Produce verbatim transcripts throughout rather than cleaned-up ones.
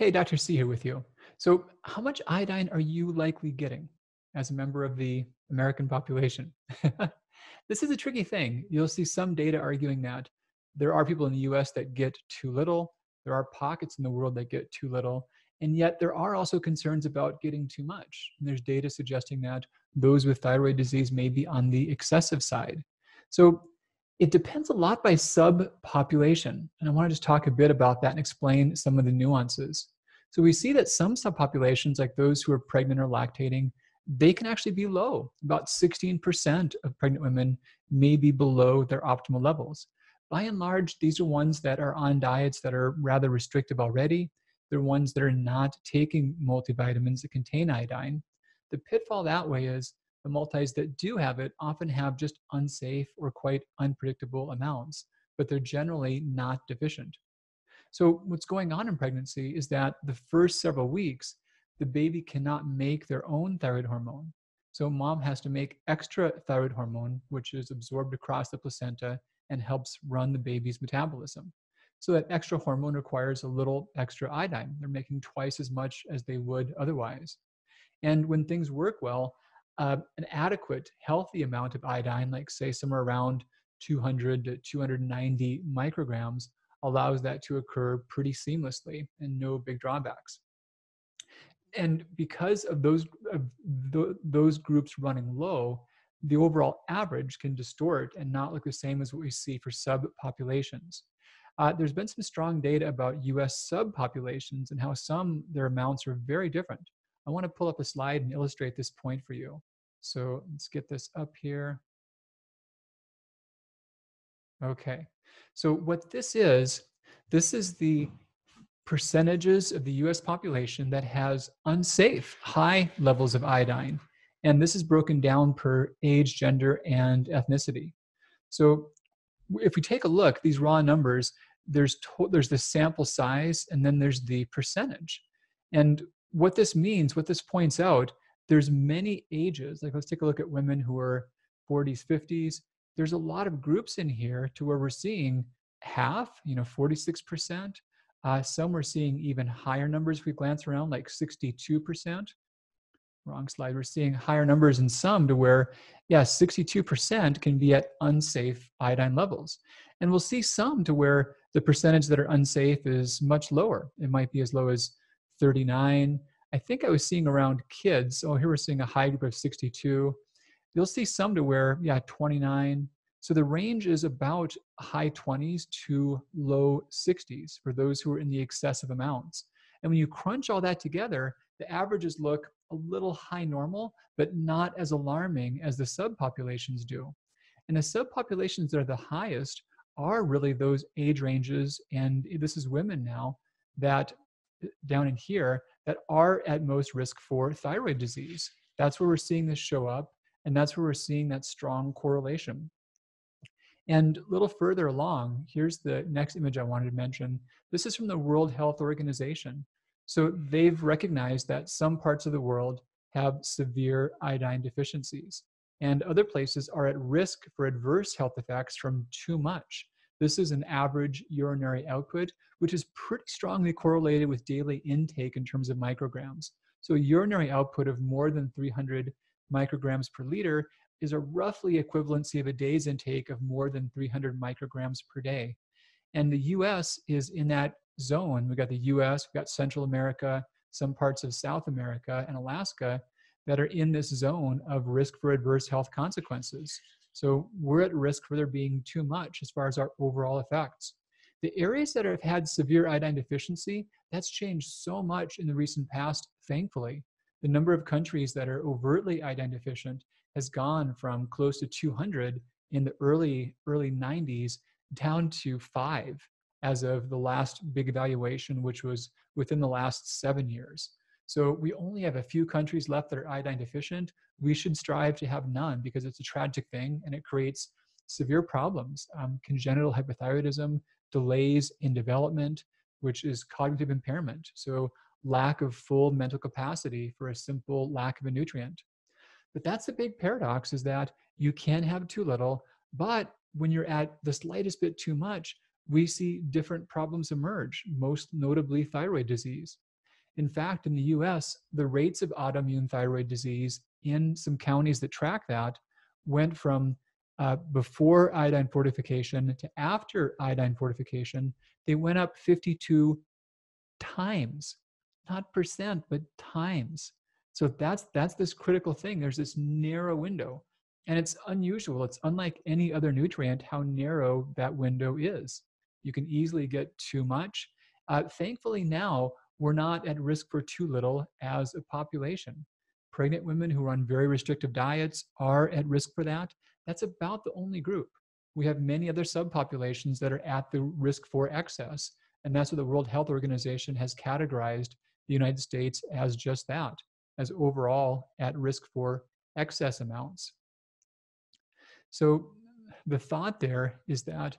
Hey, Doctor C here with you. So how much iodine are you likely getting as a member of the American population? This is a tricky thing. You'll see some data arguing that there are people in the U S that get too little. There are pockets in the world that get too little. And yet there are also concerns about getting too much. And there's data suggesting that those with thyroid disease may be on the excessive side. So it depends a lot by subpopulation. And I want to just talk a bit about that and explain some of the nuances. So we see that some subpopulations, like those who are pregnant or lactating, they can actually be low. About sixteen percent of pregnant women may be below their optimal levels. By and large, these are ones that are on diets that are rather restrictive already. They're ones that are not taking multivitamins that contain iodine. The pitfall that way is the multis that do have it often have just unsafe or quite unpredictable amounts, but they're generally not deficient. So what's going on in pregnancy is that the first several weeks, the baby cannot make their own thyroid hormone. So mom has to make extra thyroid hormone, which is absorbed across the placenta and helps run the baby's metabolism. So that extra hormone requires a little extra iodine. They're making twice as much as they would otherwise. And when things work well, uh, an adequate, healthy amount of iodine, like say somewhere around two hundred to two hundred ninety micrograms, allows that to occur pretty seamlessly and no big drawbacks. And because of those, of th- those groups running low, the overall average can distort and not look the same as what we see for subpopulations. Uh, there's been some strong data about U S subpopulations and how some, their amounts are very different. I want to pull up a slide and illustrate this point for you. So let's get this up here. Okay, so what this is, this is the percentages of the U S population that has unsafe high levels of iodine. And this is broken down per age, gender, and ethnicity. So if we take a look, these raw numbers, There's, to, there's the sample size, and then there's the percentage. And what this means, what this points out, there's many ages. Like, let's take a look at women who are forties, fifties. There's a lot of groups in here to where we're seeing half, you know, forty-six percent. Uh, some we're seeing even higher numbers if we glance around, like sixty-two percent. Wrong slide. We're seeing higher numbers in some to where, yeah, sixty-two percent can be at unsafe iodine levels. And we'll see some to where the percentage that are unsafe is much lower. It might be as low as thirty-nine. I think I was seeing around kids. Oh, here we're seeing a high group of sixty-two. You'll see some to where, yeah, twenty-nine. So the range is about high twenties to low sixties for those who are in the excessive amounts. And when you crunch all that together, the averages look a little high normal, but not as alarming as the subpopulations do. And the subpopulations that are the highest are really those age ranges, and this is women now, that down in here, that are at most risk for thyroid disease. That's where we're seeing this show up, and that's where we're seeing that strong correlation. And a little further along, here's the next image I wanted to mention. This is from the World Health Organization. So they've recognized that some parts of the world have severe iodine deficiencies, and other places are at risk for adverse health effects from too much. This is an average urinary output, which is pretty strongly correlated with daily intake in terms of micrograms. So urinary output of more than three hundred micrograms per liter is a roughly equivalency of a day's intake of more than three hundred micrograms per day. And the U S is in that zone. We've got the U S, we've got Central America, some parts of South America and Alaska that are in this zone of risk for adverse health consequences. So we're at risk for there being too much as far as our overall effects. The areas that have had severe iodine deficiency, that's changed so much in the recent past, thankfully. The number of countries that are overtly iodine deficient has gone from close to two hundred in the early, early nineties down to five as of the last big evaluation, which was within the last seven years. So we only have a few countries left that are iodine deficient. We should strive to have none because it's a tragic thing and it creates severe problems. Um, congenital hypothyroidism, delays in development, which is cognitive impairment. So lack of full mental capacity for a simple lack of a nutrient. But that's the big paradox, is that you can have too little, but when you're at the slightest bit too much, we see different problems emerge, most notably thyroid disease. In fact, in the U S, the rates of autoimmune thyroid disease in some counties that track that went from uh, before iodine fortification to after iodine fortification. They went up fifty-two times, not percent, but times. So that's, that's this critical thing. There's this narrow window, and it's unusual. It's unlike any other nutrient how narrow that window is. You can easily get too much. Uh, thankfully now, we're not at risk for too little as a population. Pregnant women who are on very restrictive diets are at risk for that. That's about the only group. We have many other subpopulations that are at the risk for excess, and that's what the World Health Organization has categorized the United States as just that, as overall at risk for excess amounts. So the thought there is that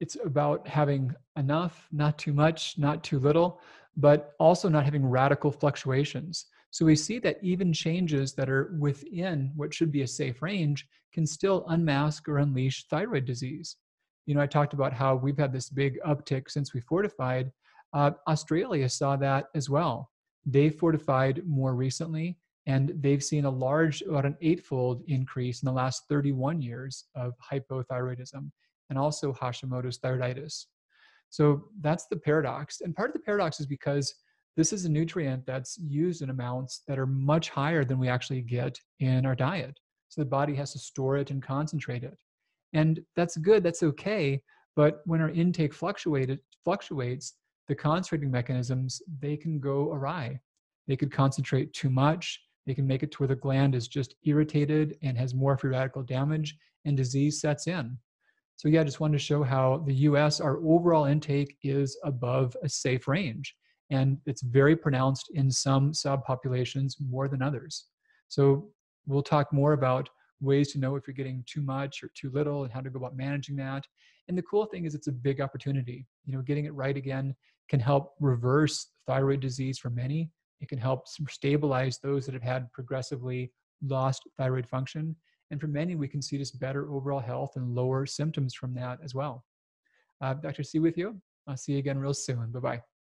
it's about having enough, not too much, not too little, but also not having radical fluctuations. So we see that even changes that are within what should be a safe range can still unmask or unleash thyroid disease. You know, I talked about how we've had this big uptick since we fortified. Uh, Australia saw that as well. They fortified more recently, and they've seen a large, about an eightfold increase in the last thirty-one years of hypothyroidism and also Hashimoto's thyroiditis. So that's the paradox. And part of the paradox is because this is a nutrient that's used in amounts that are much higher than we actually get in our diet. So the body has to store it and concentrate it. And that's good, that's okay, but when our intake fluctuated, fluctuates, the concentrating mechanisms, they can go awry. They could concentrate too much, they can make it to where the gland is just irritated and has more free radical damage, and disease sets in. So yeah, I just wanted to show how the U S, our overall intake is above a safe range. And it's very pronounced in some subpopulations more than others. So we'll talk more about ways to know if you're getting too much or too little and how to go about managing that. And the cool thing is it's a big opportunity. You know, getting it right again can help reverse thyroid disease for many. It can help stabilize those that have had progressively lost thyroid function. And for many, we can see just better overall health and lower symptoms from that as well. Uh, Doctor C with you. I'll see you again real soon. Bye-bye.